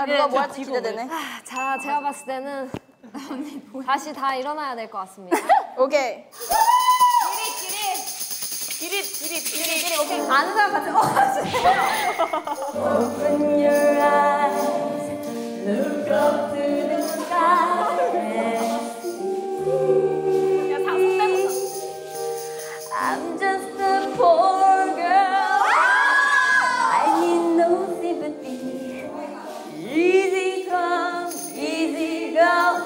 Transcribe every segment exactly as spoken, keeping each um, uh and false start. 아, 누가 뭐 할지 기대되네. 아, 자, 제가 봤을 때는 다시 다 일어나야 될 것 같습니다. 오케이. 기릿, 기릿, 기릿, 기릿, 오케이. 아는 사람 같아. 어, 진짜. Open your eyes, look up to the sky and see. 야, 다 손대면서. I'm just a poor girl. I need no sympathy. Easy come, easy go.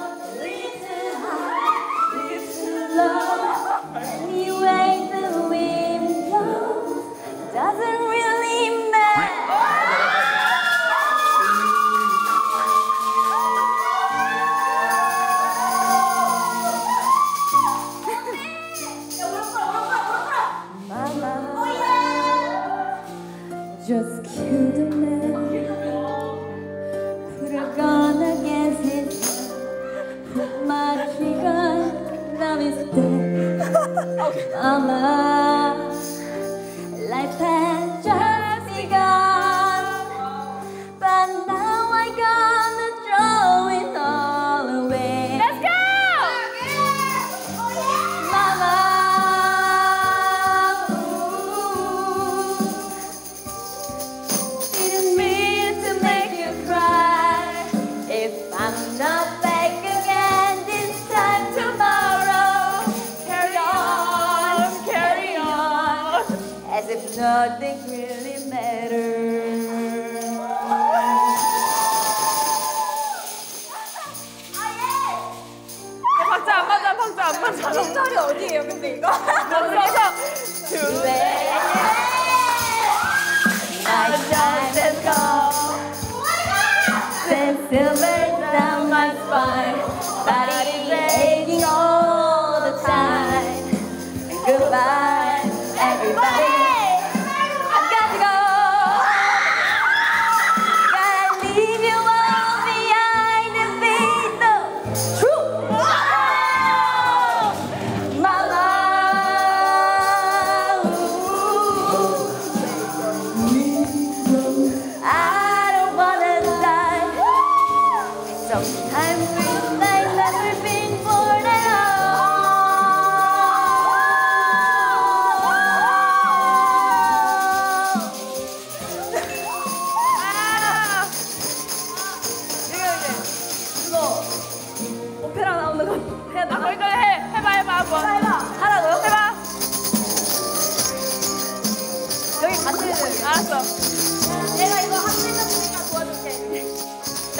Just kill the man, put a gun against his head, put my trigger down his dead. Mama, life has just begun, but now I gotta throw it all away. Let's go! Mama. Nothing really matters. 박자 안 맞아, 박자 안 맞아. 뒷자리 어디예요, 근데 이거? 나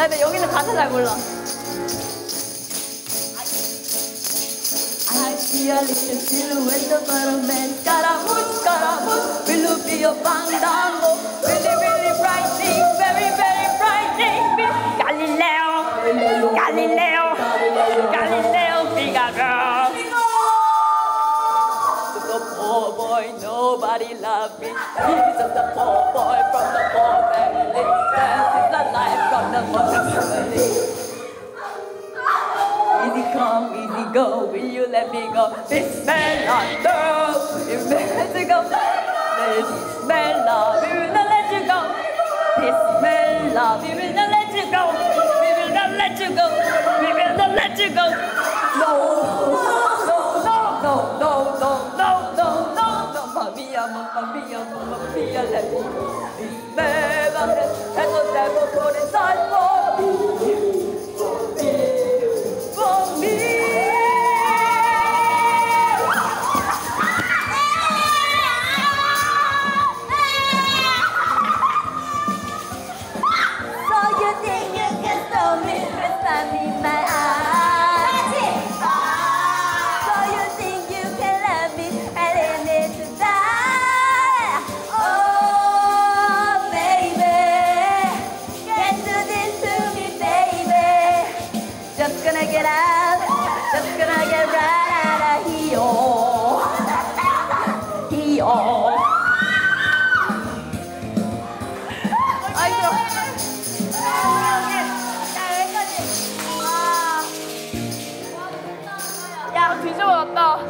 근데 여기는 가사 잘 몰라. I see a little silhouette of a man. Scaramouche, Scaramouche, will you be a fandango? Really, really frightening, very, very frightening. Galileo, Galileo, Galileo, Figaro. The poor boy, nobody loved me. He's just a poor boy from the poor family. That's the life from the poor family. Easy come, easy go. Will you let me go? This man I love. You let me go. This man love. We will not let you go. This man love. We will not let you go. We will not let you go. We will not let you go. No. No, no, no, no, no, no, no, Mamia, Mamia, Mamia, let me go. This man I love has no time for put aside for me, for me, for me. So you think you can stop me with time in my eyes?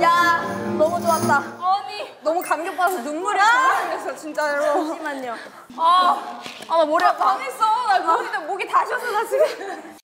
야, 너무 좋았다. 아니, 너무 감격받아서 눈물이 나. 진짜로. 잠시만요. 아, 아, 나 머리 아파. 당했어. 나, 나 목이 다 쉬었어, 나 지금.